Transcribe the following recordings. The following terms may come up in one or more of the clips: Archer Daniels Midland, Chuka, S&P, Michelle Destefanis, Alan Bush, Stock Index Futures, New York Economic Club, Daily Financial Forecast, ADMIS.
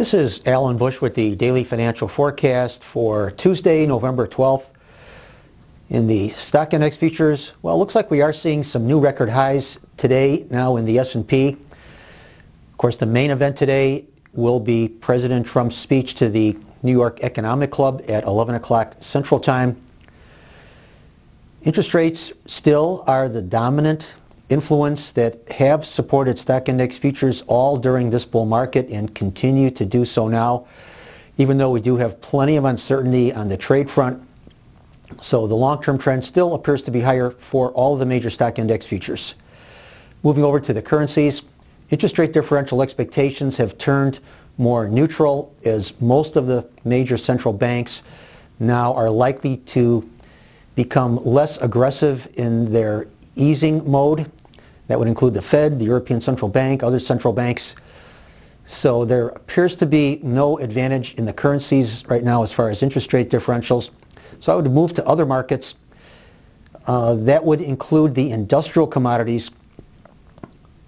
This is Alan Bush with the Daily Financial Forecast for Tuesday, November 12th. In the stock index futures, well, it looks like we are seeing some new record highs today now in the S&P. Of course, the main event today will be President Trump's speech to the New York Economic Club at 11 o'clock Central Time. Interest rates still are the dominant influence that have supported stock index futures all during this bull market and continue to do so now, even though we do have plenty of uncertainty on the trade front. So the long-term trend still appears to be higher for all of the major stock index futures. Moving over to the currencies, interest rate differential expectations have turned more neutral as most of the major central banks now are likely to become less aggressive in their easing mode. That would include the Fed, the European Central Bank, other central banks. So there appears to be no advantage in the currencies right now as far as interest rate differentials. So I would move to other markets. That would include the industrial commodities,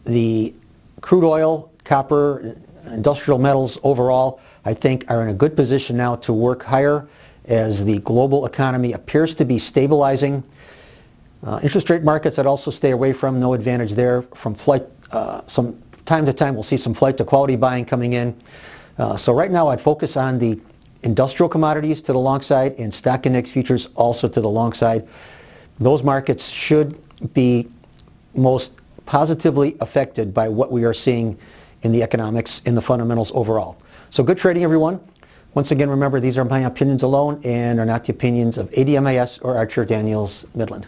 the crude oil, copper, industrial metals overall, I think are in a good position now to work higher as the global economy appears to be stabilizing. Interest rate markets I'd also stay away from, no advantage there from flight. Some time to time we'll see some flight to quality buying coming in. So right now I'd focus on the industrial commodities to the long side and stock index futures also to the long side. Those markets should be most positively affected by what we are seeing in the economics, in the fundamentals overall. So good trading, everyone. Once again, remember, these are my opinions alone and are not the opinions of ADMIS or Archer Daniels Midland.